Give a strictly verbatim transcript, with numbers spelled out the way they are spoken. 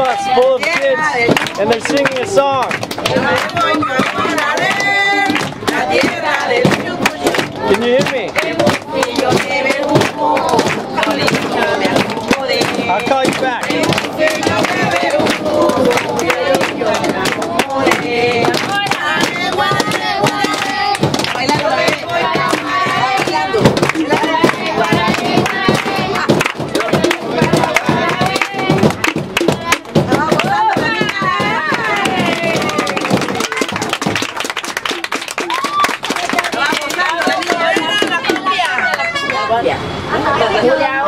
bus full of kids, and they're singing a song. Can you hear me? I'll call you back.